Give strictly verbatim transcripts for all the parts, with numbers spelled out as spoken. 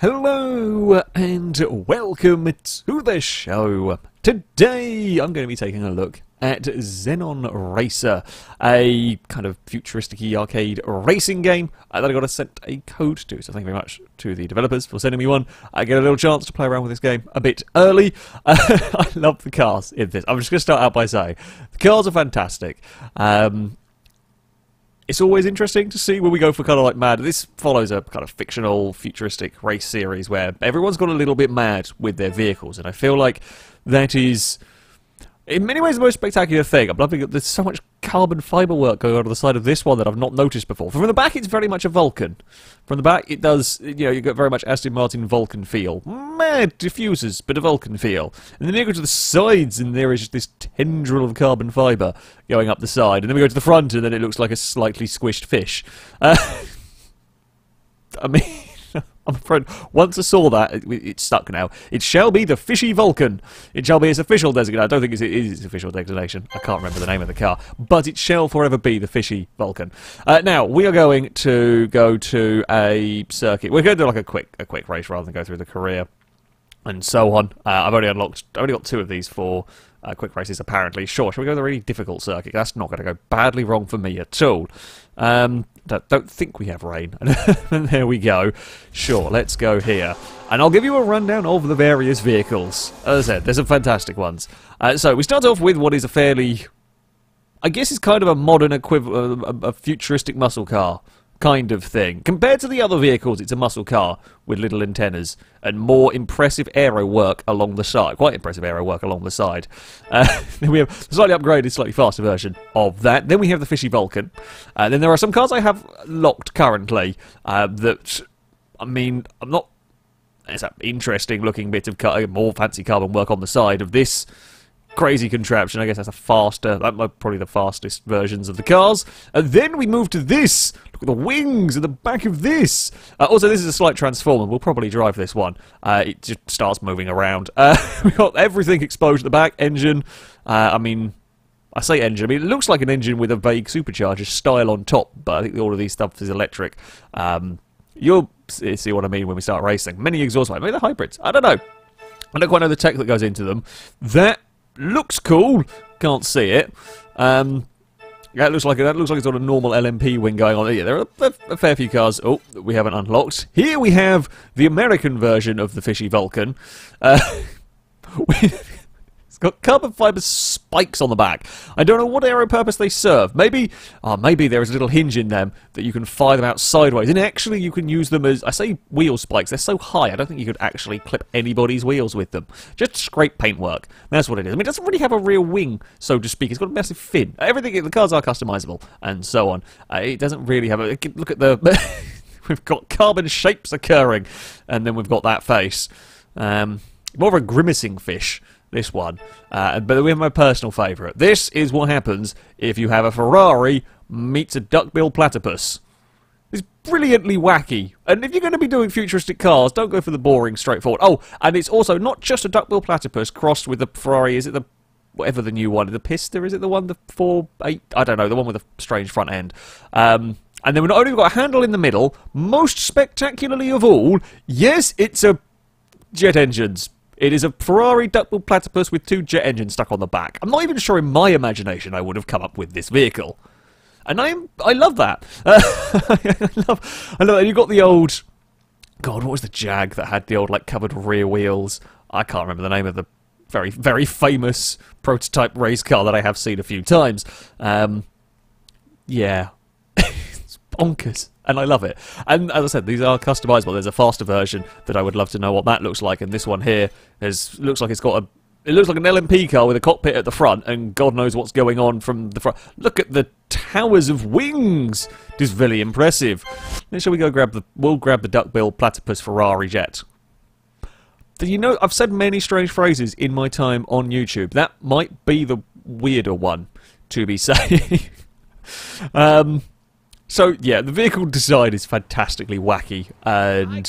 Hello and welcome to the show. Today I'm going to be taking a look at Xenon Racer, a kind of futuristic-y arcade racing game that I got to send a code to, so thank you very much to the developers for sending me one. I get a little chance to play around with this game a bit early. Uh, I love the cars in this. I'm just going to start out by saying the cars are fantastic. Um, It's always interesting to see where we go for kind of like mad. This follows a kind of fictional, futuristic race series where everyone's gone a little bit mad with their vehicles, and I feel like that is, in many ways, the most spectacular thing. I'm loving it. There's so much carbon fibre work going on on the side of this one that I've not noticed before. From the back, it's very much a Vulcan. From the back, it does, you know, you get very much Aston Martin Vulcan feel. Mad diffusers, but a Vulcan feel. And then you go to the sides, and there is just this tendril of carbon fibre going up the side. And then we go to the front, and then it looks like a slightly squished fish. Uh, I mean, I'm afraid once I saw that, it, it's stuck now. It shall be the Fishy Vulcan. It shall be its official designation. I don't think it's, it is its official designation. I can't remember the name of the car. But it shall forever be the Fishy Vulcan. Uh, now, we are going to go to a circuit. We're going to do like a quick, a quick race rather than go through the career and so on. Uh, I've only unlocked, I've only got two of these for uh, quick races apparently. Sure, shall we go to the really difficult circuit? That's not going to go badly wrong for me at all. Um... Don't think we have rain. And there we go. Sure, let's go here. And I'll give you a rundown of the various vehicles. As I said, there's some fantastic ones. Uh, so, we start off with what is a fairly, I guess it's kind of a modern equivalent, a, a futuristic muscle car kind of thing. Compared to the other vehicles, it's a muscle car with little antennas and more impressive aero work along the side. Quite impressive aero work along the side. Uh, then we have a slightly upgraded, slightly faster version of that. Then we have the Fishy Vulcan. Uh, then there are some cars I have locked currently uh, that, I mean, I'm not... It's an interesting looking bit of car, more fancy carbon work on the side of this crazy contraption. I guess that's a faster, that's probably the fastest versions of the cars. And then we move to this. Look at the wings at the back of this. Uh, also, this is a slight transformer. We'll probably drive this one. Uh, it just starts moving around. Uh, we've got everything exposed at the back. Engine. Uh, I mean, I say engine. I mean, it looks like an engine with a vague supercharger style on top, but I think all of these stuff is electric. Um, you'll see what I mean when we start racing. Many exhaust pipes. Maybe they're hybrids. I don't know. I don't quite know the tech that goes into them. That looks cool. Can't see it. Um, yeah, it looks like that looks like it's got a normal L M P wing going on. Yeah, there are a, a fair few cars. Oh, that we haven't unlocked. Here we have the American version of the Fishy Vulcan. Uh, it's got carbon fibre spikes on the back. I don't know what aero purpose they serve. Maybe, oh, maybe there is a little hinge in them that you can fire them out sideways. And actually, you can use them as, I say, wheel spikes. They're so high, I don't think you could actually clip anybody's wheels with them. Just scrape paintwork. That's what it is. I mean, it doesn't really have a rear wing, so to speak. It's got a massive fin. Everything, the cars are customisable and so on. Uh, it doesn't really have a, look at the, we've got carbon shapes occurring, and then we've got that face. Um, more of a grimacing fish, this one. Uh, but we have my personal favourite. This is what happens if you have a Ferrari meets a duckbill platypus. It's brilliantly wacky. And if you're going to be doing futuristic cars, don't go for the boring, straightforward. Oh, and it's also not just a duckbill platypus crossed with the Ferrari. Is it the, whatever the new one, the Pista? Is it the one, the four eight? I don't know, the one with the strange front end. Um, and then we've not only got a handle in the middle, most spectacularly of all, yes, it's a jet engines. It is a Ferrari duckbill platypus with two jet engines stuck on the back. I'm not even sure in my imagination I would have come up with this vehicle. And I'm, I love that. Uh, I love, I love that. You've got the old, God, what was the Jag that had the old, like, covered rear wheels? I can't remember the name of the very, very famous prototype race car that I have seen a few times. Um, yeah. It's bonkers. And I love it. And as I said, these are customisable. There's a faster version that I would love to know what that looks like. And this one here is, looks like it's got a, it looks like an L M P car with a cockpit at the front, and God knows what's going on from the front. Look at the towers of wings. It is very impressive. Then shall we go grab the? We'll grab the duckbill platypus Ferrari jet. You know, I've said many strange phrases in my time on YouTube. That might be the weirder one to be saying. um. So yeah, the vehicle design is fantastically wacky and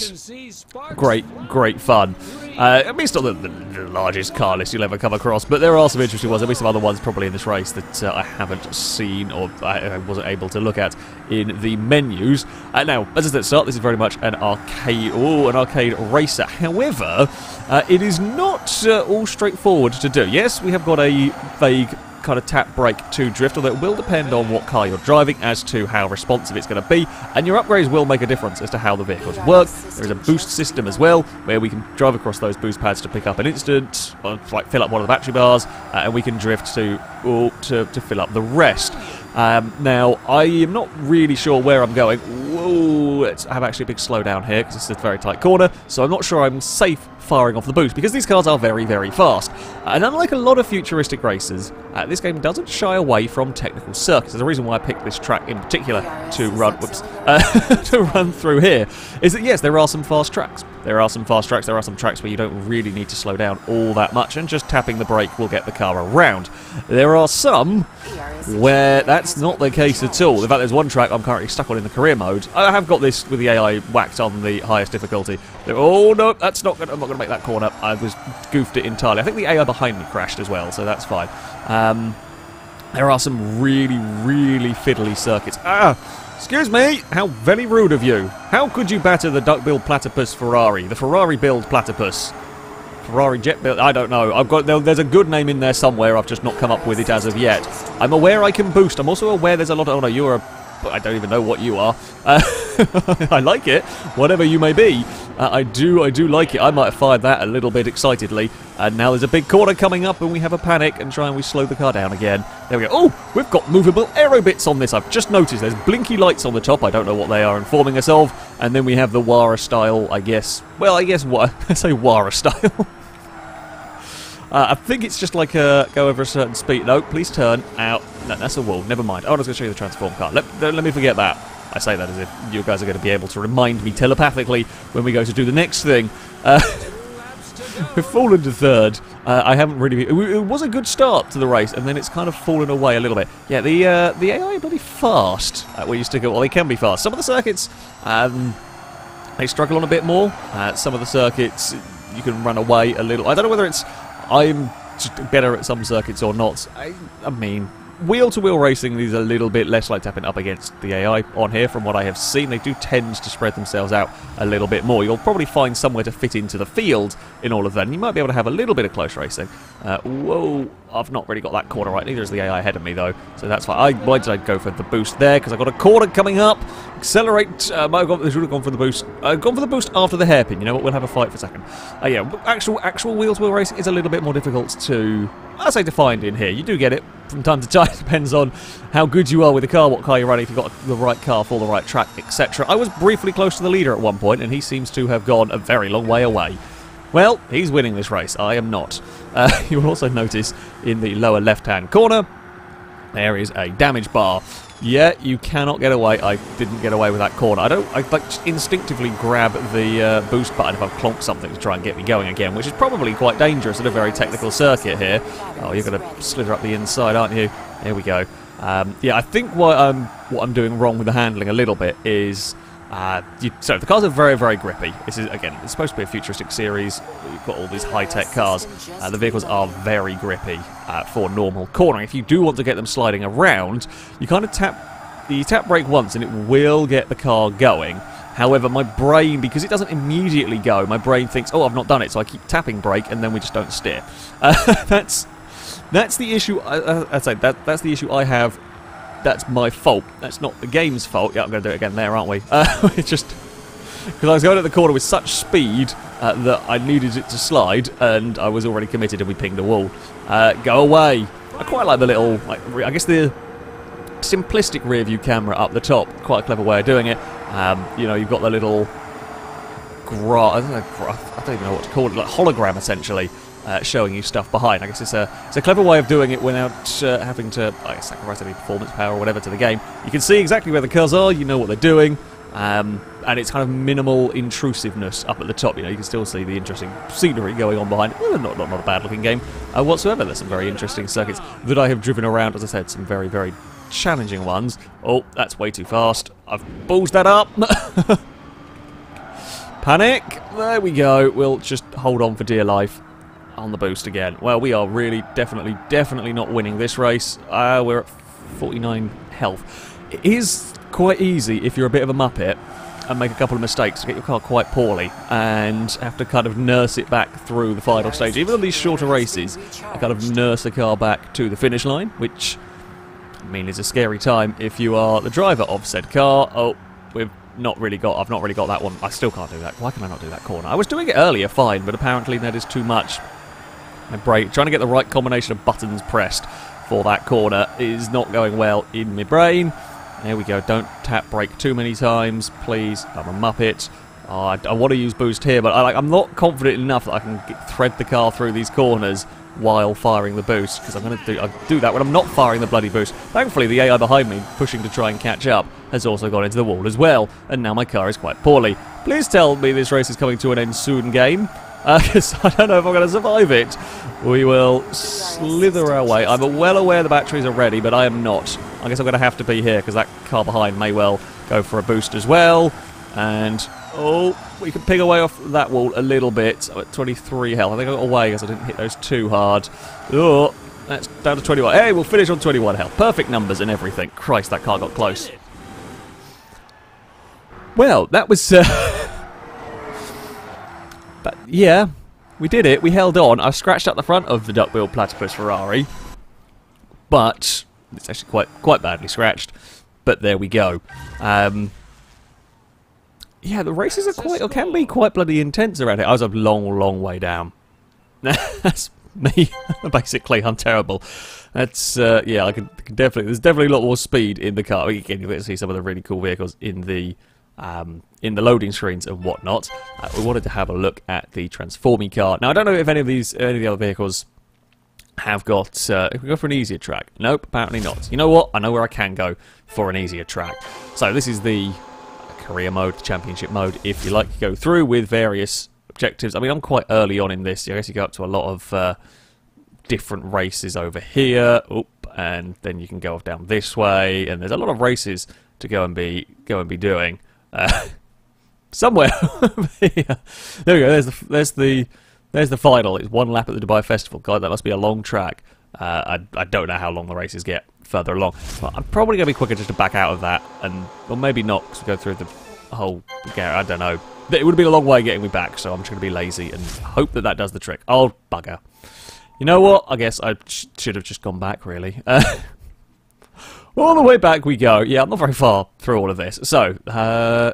great, great fun. Uh, I mean, it's not the, the, the largest car list you'll ever come across, but there are some interesting ones. There'll be some other ones probably in this race that uh, I haven't seen or I, I wasn't able to look at in the menus. Uh, now, as I said at the start, this is very much an arcade, oh, an arcade racer. However, uh, it is not uh, all straightforward to do. Yes, we have got a vague kind of tap brake to drift, although it will depend on what car you're driving as to how responsive it's going to be, and your upgrades will make a difference as to how the vehicles work. There is a boost system as well, where we can drive across those boost pads to pick up an instant, or like fill up one of the battery bars, uh, and we can drift to, or to to fill up the rest. Um, now, I am not really sure where I'm going. Whoa, let's have actually a big slowdown here because it's a very tight corner, so I'm not sure I'm safe firing off the boost because these cars are very, very fast. And unlike a lot of futuristic races, uh, this game doesn't shy away from technical circuits. There's a reason why I picked this track in particular to run, whoops, uh, to run through here, is that yes, there are some fast tracks. There are some fast tracks, there are some tracks where you don't really need to slow down all that much, and just tapping the brake will get the car around. There are some where that's not the case at all. In fact, there's one track I'm currently stuck on in the career mode. I have got this with the A I whacked on the highest difficulty. Oh no, that's not gonna, I'm not going to make that corner. I was goofed it entirely. I think the A I behind me crashed as well, so that's fine. Um, there are some really, really fiddly circuits. Ah! Excuse me, how very rude of you. How could you batter the duck-billed platypus Ferrari? The Ferrari-billed platypus. Ferrari jet-billed, I don't know. I've got, there's a good name in there somewhere, I've just not come up with it as of yet. I'm aware I can boost, I'm also aware there's a lot of, oh no, you're a, I don't even know what you are. Uh, I like it, whatever you may be. Uh, I do, I do like it. I might have fired that a little bit excitedly. And now there's a big corner coming up and we have a panic and try and we slow the car down again. There we go. Oh, we've got movable aero bits on this. I've just noticed there's blinky lights on the top. I don't know what they are informing us of. And then we have the Wara style, I guess. Well, I guess what I say Wara style. Uh, I think it's just like a go over a certain speed. No, please turn out. No, that's a wall. Never mind. Oh, I was going to show you the transform car. Let, let me forget that. I say that as if you guys are going to be able to remind me telepathically when we go to do the next thing. Uh, we've fallen to third. Uh, I haven't really... It was a good start to the race, and then it's kind of fallen away a little bit. Yeah, the uh, the A I are bloody fast. Uh, where you stick it, well, they can be fast. Some of the circuits, um, they struggle on a bit more. Uh, some of the circuits, you can run away a little. I don't know whether it's... I'm better at some circuits or not. I, I mean, wheel-to-wheel racing is a little bit less like tapping up against the A I on here. From what I have seen, they do tend to spread themselves out a little bit more. You'll probably find somewhere to fit into the field in all of that, and you might be able to have a little bit of close racing. Uh, whoa, I've not really got that corner right. Neither is the A I ahead of me, though, so that's fine. I, why did I go for the boost there? Because I've got a corner coming up. Accelerate. Um, I should have gone for the boost. I've gone for the boost after the hairpin. You know what? We'll have a fight for a second. Uh, yeah, actual actual wheel-to-wheel racing is a little bit more difficult to, I say, to find in here. You do get it from time to time. It depends on how good you are with the car, what car you're running, if you've got the right car for the right track, et cetera. I was briefly close to the leader at one point, and he seems to have gone a very long way away. Well, he's winning this race. I am not. Uh, you'll also notice in the lower left-hand corner, there is a damage bar. Yeah, you cannot get away. I didn't get away with that corner. I don't. I like just instinctively grab the uh, boost button if I've clonked something to try and get me going again, which is probably quite dangerous at a very technical circuit here. Oh, you're going to slither up the inside, aren't you? Here we go. Um, yeah, I think what I'm what I'm doing wrong with the handling a little bit is. Uh, you, so the cars are very, very grippy. This is again, it's supposed to be a futuristic series. You've got all these high-tech cars. Uh, the vehicles are very grippy uh, for normal cornering. If you do want to get them sliding around, you kind of tap the tap brake once, and it will get the car going. However, my brain, because it doesn't immediately go, my brain thinks, "Oh, I've not done it," so I keep tapping brake, and then we just don't steer. Uh, that's that's the issue. I, uh, I'd say that that's the issue I have. That's my fault. That's not the game's fault. Yeah, I'm going to do it again there, aren't we? Uh, it's just... Because I was going at the corner with such speed uh, that I needed it to slide, and I was already committed and we pinged a wall. Uh, go away. I quite like the little... Like, I guess the simplistic rear-view camera up the top. Quite a clever way of doing it. Um, you know, you've got the little... Gra I, don't know, I don't even know what to call it. Like hologram, essentially. Uh, showing you stuff behind. I guess it's a it's a clever way of doing it without uh, having to uh, sacrifice any performance power or whatever to the game. You can see exactly where the cars are. You know what they're doing, um, and it's kind of minimal intrusiveness up at the top. You know, you can still see the interesting scenery going on behind. Well, not not not a bad looking game uh, whatsoever. There's some very interesting circuits that I have driven around. As I said, some very very challenging ones. Oh, that's way too fast. I've ballsed that up. Panic. There we go. We'll just hold on for dear life on the boost again. Well, we are really definitely, definitely not winning this race. Uh, we're at forty-nine health. It is quite easy if you're a bit of a muppet and make a couple of mistakes to get your car quite poorly and have to kind of nurse it back through the final stage. Even on these shorter races, I kind of nurse a car back to the finish line, which I mean is a scary time if you are the driver of said car. Oh, we've not really got, I've not really got that one. I still can't do that. Why can I not do that corner? I was doing it earlier fine, but apparently that is too much. My brake, trying to get the right combination of buttons pressed for that corner is not going well in my brain. There we go, don't tap brake too many times, please. I'm a muppet. Oh, I, I want to use boost here, but I, like, I'm not confident enough that I can get, thread the car through these corners while firing the boost, because I'm going to do, I do that when I'm not firing the bloody boost. Thankfully, the A I behind me, pushing to try and catch up, has also gone into the wall as well, and now my car is quite poorly. Please tell me this race is coming to an end soon, game, because uh, I don't know if I'm going to survive it. We will slither our way. I'm well aware the batteries are ready, but I am not. I guess I'm going to have to be here, because that car behind may well go for a boost as well. And, oh, we can ping away off that wall a little bit. I'm at twenty-three health. I think I got away because I didn't hit those too hard. Oh, that's down to twenty-one. Hey, we'll finish on twenty-one health. Perfect numbers and everything. Christ, that car got close. Well, that was... Uh, but, yeah... We did it, we held on. I scratched up the front of the duck-wheeled platypus Ferrari, but it's actually quite quite badly scratched, but there we go. Um, yeah, the races are quite, or can be quite bloody intense around here. I was a long, long way down. That's me, basically, I'm terrible. That's, uh, yeah, I can, can definitely, there's definitely a lot more speed in the car. We can see some of the really cool vehicles in the... Um, in the loading screens and whatnot. Uh, we wanted to have a look at the transforming car. Now, I don't know if any of these, any of the other vehicles have got. Uh, if we go for an easier track, nope, apparently not. You know what? I know where I can go for an easier track. So this is the career mode, championship mode. If you like, you go through with various objectives. I mean, I'm quite early on in this. I guess you go up to a lot of uh, different races over here, Oop, and then you can go off down this way. And there's a lot of races to go and be go and be doing. Uh, somewhere yeah. There we go, there's the, there's the there's the final. It's one lap at the Dubai Festival. God, that must be a long track. Uh, I, I don't know how long the races get further along, but I'm probably going to be quicker just to back out of that, and or maybe not, because we go through the whole garret. I don't know. It would have been a long way getting me back, so I'm just going to be lazy and hope that that does the trick. Oh, bugger. You know what? I guess I sh should have just gone back, really. Uh, all the way back we go. Yeah, I'm not very far through all of this. So, uh,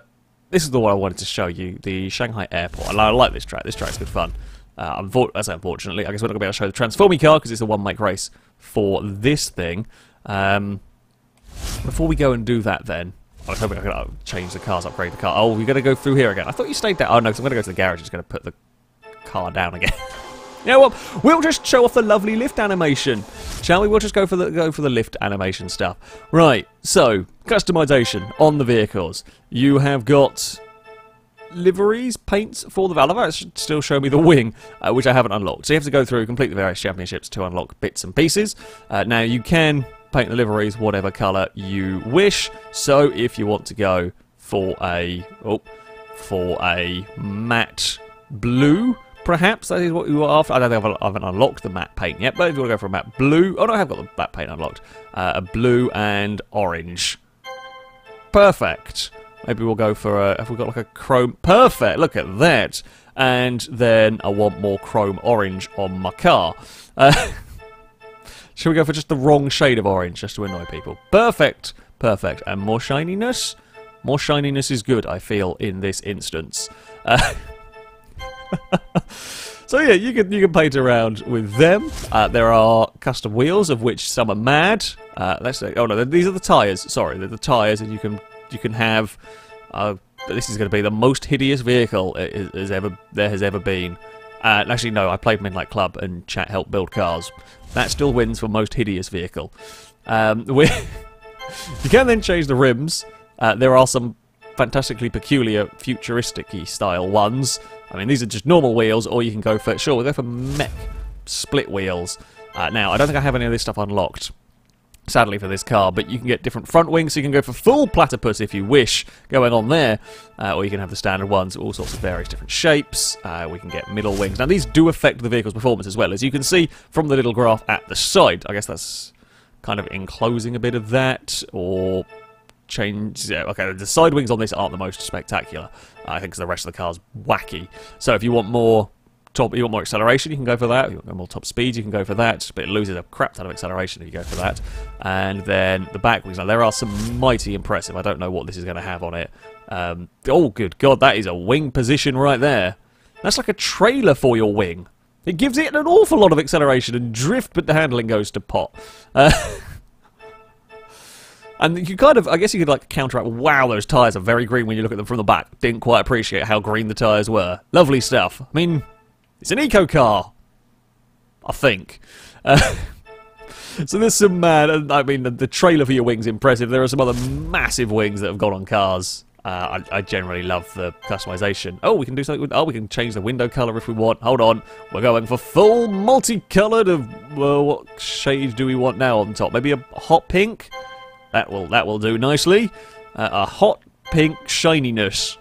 this is the one I wanted to show you, the Shanghai Airport. And I like this track. This track's good fun. Uh, unfortunately, I guess we're not going to be able to show the transforming car because it's a one-make race for this thing. Um, before we go and do that, then, I was hoping I could change the cars, upgrade the car. Oh, we're going to go through here again. I thought you stayed there. Oh, no, because I'm going to go to the garage. Just going to put the car down again. You know what? We'll just show off the lovely lift animation, shall we? We'll just go for the go for the lift animation stuff. Right. So customization on the vehicles. You have got liveries, paints for the valve. That should still show me the wing, uh, which I haven't unlocked. So you have to go through, complete the various championships to unlock bits and pieces. Uh, now you can paint the liveries whatever colour you wish. So if you want to go for a oh, for a matte blue. Perhaps that is what you were after. I don't think I've, I haven't unlocked the matte paint yet, but if you want to go for a matte blue... Oh, no, I have got the matte paint unlocked. Uh, a blue and orange. Perfect. Maybe we'll go for a... Have we got like a chrome... Perfect, look at that. And then I want more chrome orange on my car. Uh, should we go for just the wrong shade of orange just to annoy people? Perfect, perfect. And more shininess? More shininess is good, I feel, in this instance. Uh, so yeah, you can you can paint around with them. Uh, there are custom wheels, of which some are mad. Uh, let's say, oh no, these are the tires. Sorry, they're the tires, and you can you can have. Uh, this is going to be the most hideous vehicle it is, is ever there has ever been. Uh, actually, no, I played Midnight Club and chat helped build cars. That still wins for most hideous vehicle. Um, we you can then change the rims. Uh, there are some fantastically peculiar, futuristic-y style ones. I mean, these are just normal wheels, or you can go for... Sure, we'll go for mech split wheels. Uh, now, I don't think I have any of this stuff unlocked. sadly for this car, but you can get different front wings, so you can go for full platypus if you wish, going on there, uh, or you can have the standard ones, all sorts of various different shapes. Uh, we can get middle wings. Now, these do affect the vehicle's performance as well, as you can see from the little graph at the side. I guess that's kind of enclosing a bit of that, or change. Yeah, okay, the side wings on this aren't the most spectacular, I think, because the rest of the car's wacky. So if you want more top, you want more acceleration, you can go for that. If you want more top speed, you can go for that, but it loses a crap ton of acceleration if you go for that. And then the back wings, now there are some mighty impressive. I don't know what this is going to have on it. Um, oh, good God, that is a wing position right there. That's like a trailer for your wing. It gives it an awful lot of acceleration and drift, but the handling goes to pot. Uh, and you kind of, I guess you could like counteract, wow, those tyres are very green when you look at them from the back. Didn't quite appreciate how green the tyres were. Lovely stuff. I mean, it's an eco car, I think. Uh, so there's some, uh, I mean, the, the trailer for your wings impressive. There are some other massive wings that have gone on cars. Uh, I, I generally love the customization. Oh, we can do something with, oh, we can change the window color if we want. Hold on, we're going for full multicolored of, well, what shade do we want now on top? Maybe a hot pink? That will, that will do nicely. Uh, a hot pink shininess.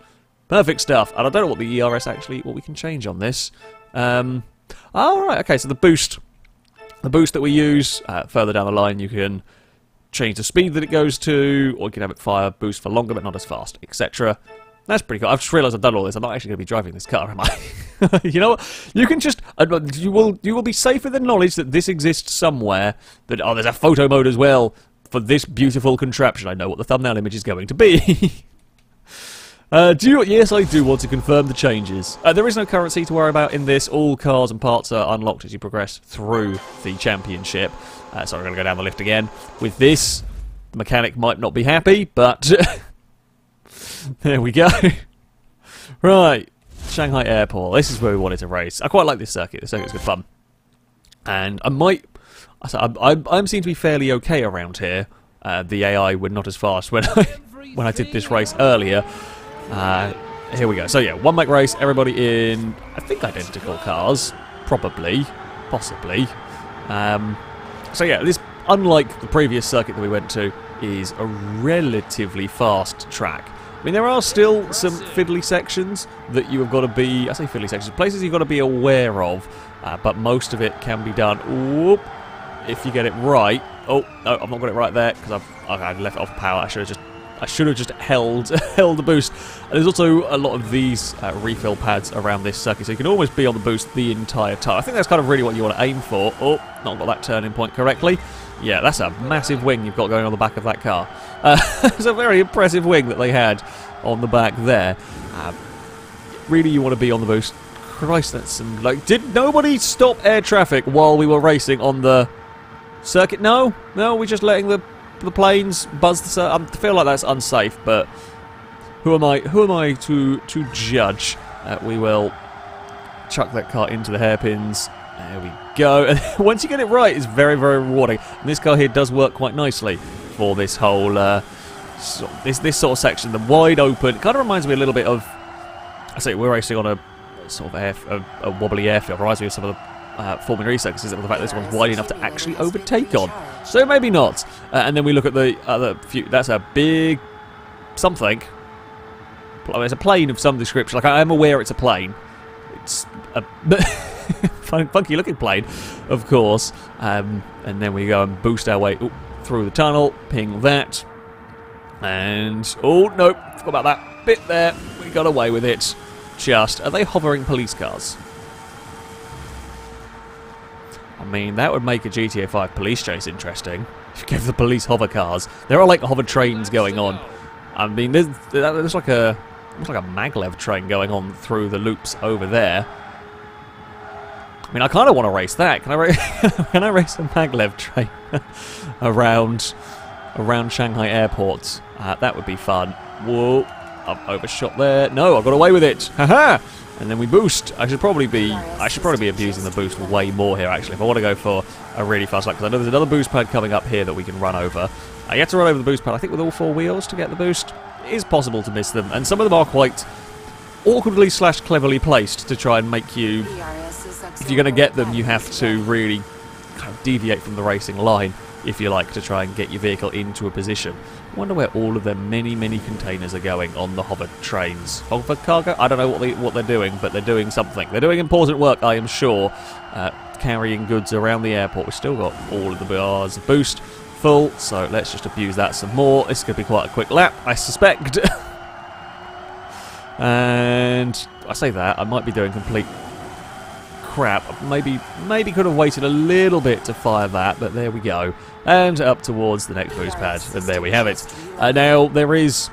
Perfect stuff. And I don't know what the E R S actually, what we can change on this. Um, all right, okay, so the boost. The boost that we use, uh, further down the line you can change the speed that it goes to, or you can have it fire boost for longer but not as fast, et cetera. That's pretty cool. I've just realised I've done all this. I'm not actually going to be driving this car, am I? You know what? You can just, you will, you will be safe in the knowledge that this exists somewhere. That, oh, there's a photo mode as well for this beautiful contraption. I know what the thumbnail image is going to be. Uh, do you, yes, I do want to confirm the changes. Uh, there is no currency to worry about in this. All cars and parts are unlocked as you progress through the championship. Uh, so I'm going to go down the lift again. With this, the mechanic might not be happy, but there we go. Right, Shanghai Airport. This is where we wanted to race. I quite like this circuit. This circuit's good fun. And I might... I, I, I seem to be fairly okay around here. Uh, the A I were not as fast when I, when I did this race earlier. Uh, here we go. So yeah, one mech race, everybody in, I think, identical cars. Probably. Possibly. Um, so yeah, this, unlike the previous circuit that we went to, is a relatively fast track. I mean, there are still some fiddly sections that you have got to be, I say fiddly sections, places you've got to be aware of, uh, but most of it can be done, whoop, if you get it right. Oh, no, I've not got it right there, because I've, I've left it off power. I should have just I should have just held held the boost. And there's also a lot of these uh, refill pads around this circuit, so you can almost be on the boost the entire time. I think that's kind of really what you want to aim for. Oh, not got that turning point correctly. Yeah, that's a massive wing you've got going on the back of that car. Uh, it's a very impressive wing that they had on the back there. Um, really, you want to be on the boost. Christ, that's some... Like, did nobody stop air traffic while we were racing on the circuit? No? No, we're just letting the... the planes buzz the circuit. I feel like that's unsafe, but who am I? Who am I to to judge? Uh, we will chuck that car into the hairpins. There we go. And once you get it right, it's very, very rewarding. And this car here does work quite nicely for this whole uh, so, this this sort of section. The wide open, it kind of reminds me a little bit of. I say we're racing on a sort of air, a, a wobbly airfield. Reminds me of some of the. Uh, Formula E circuits, except for the fact that this one's wide enough to actually overtake on. So maybe not. Uh, and then we look at the other few. That's a big something. It's a plane of some description. Like, I am aware it's a plane. It's a funky looking plane, of course. Um, and then we go and boost our way through the tunnel. Ping that. And, oh, nope. Forgot about that bit there. We got away with it. Just, are they hovering police cars? I mean, that would make a G T A five police chase interesting. You give the police hover cars. There are like hover trains going on. I mean, there's, there's like a there's like a maglev train going on through the loops over there. I mean, I kind of want to race that. Can I race? Can I race a maglev train around around Shanghai airports? Uh, that would be fun. Whoa, I've overshot there. No, I got away with it. Haha. And then we boost. I should probably be I should probably be abusing the boost way more here, actually, if I want to go for a really fast lap, because I know there's another boost pad coming up here that we can run over. I have to run over the boost pad, I think, with all four wheels to get the boost. It is possible to miss them, and some of them are quite awkwardly slash cleverly placed to try and make you... If you're going to get them, you have to really kind of deviate from the racing line. if you like, to try and get your vehicle into a position. I wonder where all of their many, many containers are going on the hover trains. Hover cargo? I don't know what, they, what they're doing, but they're doing something. They're doing important work, I am sure, uh, carrying goods around the airport. We've still got all of the bars boost full, so let's just abuse that some more. This could be quite a quick lap, I suspect. And I say that, I might be doing complete crap. Maybe maybe could have waited a little bit to fire that, but there we go. And up towards the next boost pad, and there we have it. Uh, now, there is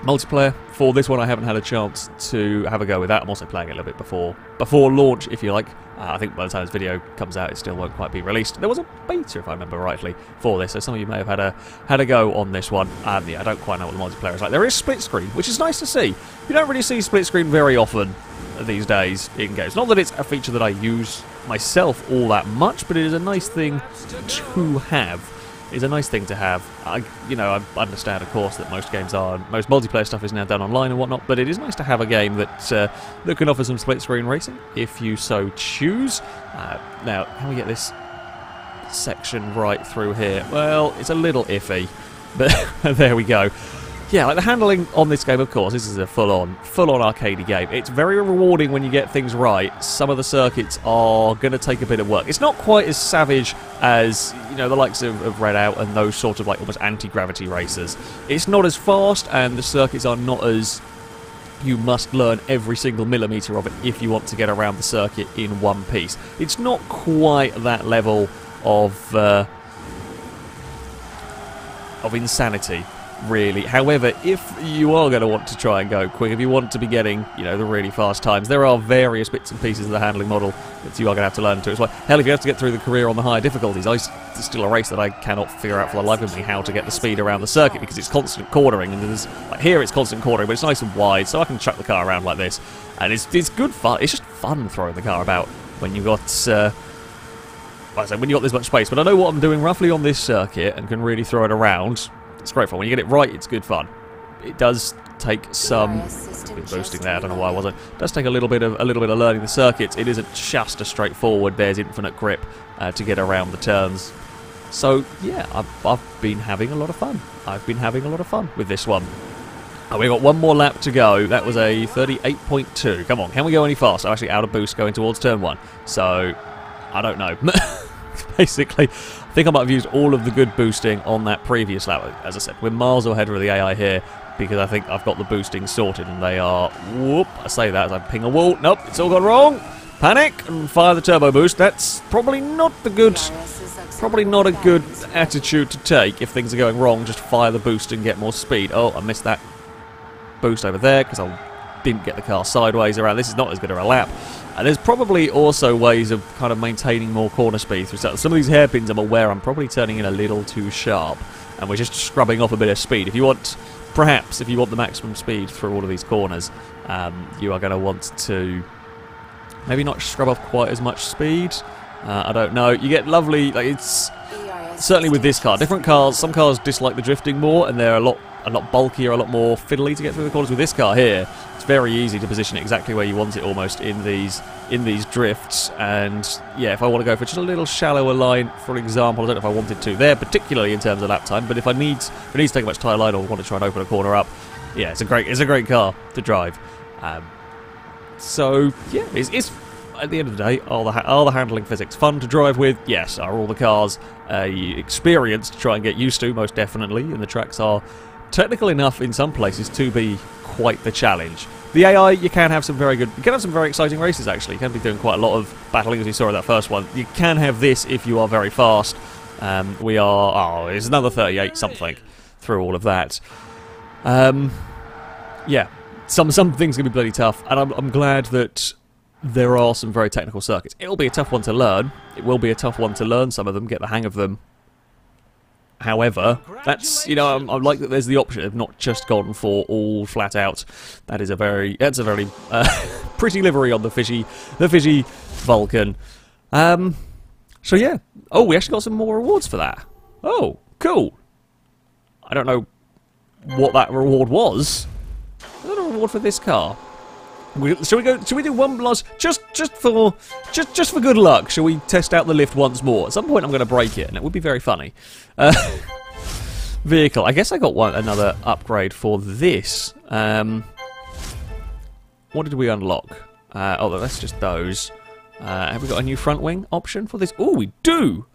multiplayer for this one. I haven't had a chance to have a go with that. I'm also playing it a little bit before before launch, if you like. Uh, I think by the time this video comes out, it still won't quite be released. There was a beta, if I remember rightly, for this, so some of you may have had a had a go on this one. Um, yeah, I don't quite know what the multiplayer is like. There is split screen, which is nice to see. You don't really see split screen very often these days in games. Not that it's a feature that I use myself all that much, but it is a nice thing to have. It's a nice thing to have. I, you know, I understand, of course, that most games are, most multiplayer stuff is now done online and whatnot, but it is nice to have a game that uh, that can offer some split-screen racing, if you so choose. Uh, now, how do we get this section right through here? Well, it's a little iffy, but there we go. Yeah, like the handling on this game, of course, this is a full-on, full-on arcadey game. It's very rewarding when you get things right. Some of the circuits are going to take a bit of work. It's not quite as savage as, you know, the likes of, of Redout and those sort of, like, almost anti-gravity racers. It's not as fast, and the circuits are not as... You must learn every single millimetre of it if you want to get around the circuit in one piece. It's not quite that level of, uh, of insanity, really. However, if you are going to want to try and go quick, if you want to be getting, you know, the really fast times, there are various bits and pieces of the handling model that you are going to have to learn to. It's like, hell, if you have to get through the career on the higher difficulties, I still a race that I cannot figure out for the life of me how to get the speed around the circuit, because it's constant cornering, and there's, like, here it's constant cornering, but it's nice and wide, so I can chuck the car around like this, and it's it's good fun. It's just fun throwing the car about when you've got... Uh, like I said, when you've got this much space. But I know what I'm doing roughly on this circuit and can really throw it around. It's great fun. When you get it right, it's good fun. It does take some boosting there. I don't know why I wasn't. It does take a little bit of a little bit of learning the circuits. It isn't just a straightforward. There's infinite grip uh, to get around the turns. So yeah, I've, I've been having a lot of fun. I've been having a lot of fun with this one. And we've got one more lap to go. That was a thirty-eight point two. Come on, can we go any faster? I'm actually out of boost going towards turn one. So I don't know. Basically, I think I might have used all of the good boosting on that previous lap. As I said, we're miles ahead of the A I here, because I think I've got the boosting sorted, and they are... Whoop, I say that as I ping a wall. Nope, it's all gone wrong. Panic and fire the turbo boost. That's probably not the good... Probably not a good attitude to take if things are going wrong. Just fire the boost and get more speed. Oh, I missed that boost over there because I didn't get the car sideways around. This is not as good of a lap. And there's probably also ways of kind of maintaining more corner speed through some of these hairpins. I'm aware I'm probably turning in a little too sharp, and we're just scrubbing off a bit of speed. If you want, perhaps, if you want the maximum speed through all of these corners, um, you are going to want to maybe not scrub off quite as much speed. Uh, I don't know. You get lovely. Like, it's certainly with this car. Different cars. Some cars dislike the drifting more, and they're a lot a lot bulkier, a lot more fiddly to get through the corners. With this car here, it's very easy to position it exactly where you want it, almost in these in these drifts. And yeah, if I want to go for just a little shallower line, for example, I don't know if I wanted to there, particularly in terms of lap time. But if I need, if I need to take a much tighter line, or want to try and open a corner up, yeah, it's a great it's a great car to drive. Um, so yeah, it's, it's at the end of the day, are the ha are the handling physics fun to drive with? Yes. Are all the cars uh, experienced to try and get used to? Most definitely. And the tracks are technical enough in some places to be quite the challenge. The A I, you can have some very good, you can have some very exciting races actually. You can be doing quite a lot of battling, as we saw in that first one. You can have this if you are very fast. Um, we are, oh, it's another thirty-eight something through all of that. Um, yeah, some some things can be bloody tough, and I'm, I'm glad that there are some very technical circuits. It'll be a tough one to learn. It will be a tough one to learn some of them, get the hang of them. However, that's, you know, I like that there's the option of not just gone for all flat out. That is a very, that's a very uh, pretty livery on the fishy, the fishy Vulcan. Um, so yeah. Oh, we actually got some more rewards for that. Oh, cool. I don't know what that reward was. Was that a reward for this car? We, shall we go? Shall we do one blast just, just for, just, just for good luck? Shall we test out the lift once more? At some point, I'm going to break it, and it would be very funny. Uh, vehicle. I guess I got one another upgrade for this. Um, what did we unlock? Uh, oh, that's just those. Uh, have we got a new front wing option for this? Oh, we do.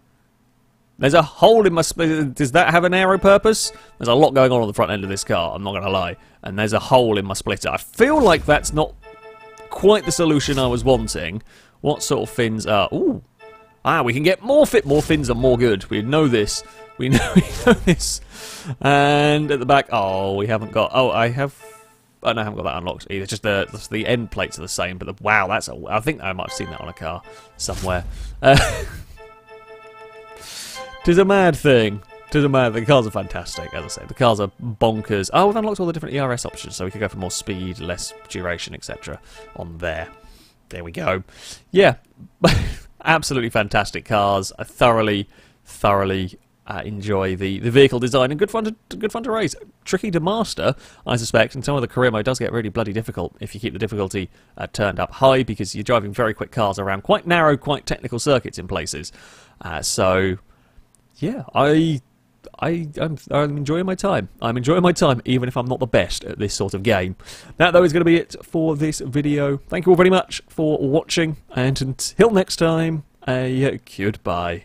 There's a hole in my... Does that have an aero purpose? There's a lot going on on the front end of this car, I'm not going to lie. And there's a hole in my splitter. I feel like that's not quite the solution I was wanting. What sort of fins are... Ooh. Ah, we can get more fit. More fins are more good. We know this. We know, we know this. And at the back... Oh, we haven't got... Oh, I have... Oh, no, I haven't got that unlocked either. Just the just the end plates are the same. But the... Wow, that's a... I think I might have seen that on a car somewhere. Uh... Tis a mad thing. Tis a mad thing. The cars are fantastic, as I say. The cars are bonkers. Oh, we've unlocked all the different E R S options, so we could go for more speed, less duration, et cetera. On there. There we go. Yeah. Absolutely fantastic cars. I thoroughly, thoroughly uh, enjoy the, the vehicle design, and good fun to good fun to race. Tricky to master, I suspect, and some of the career mode does get really bloody difficult if you keep the difficulty uh, turned up high, because you're driving very quick cars around quite narrow, quite technical circuits in places. Uh, so... Yeah, I, I, I'm, I'm enjoying my time. I'm enjoying my time, even if I'm not the best at this sort of game. That, though, is going to be it for this video. Thank you all very much for watching, and until next time, a goodbye.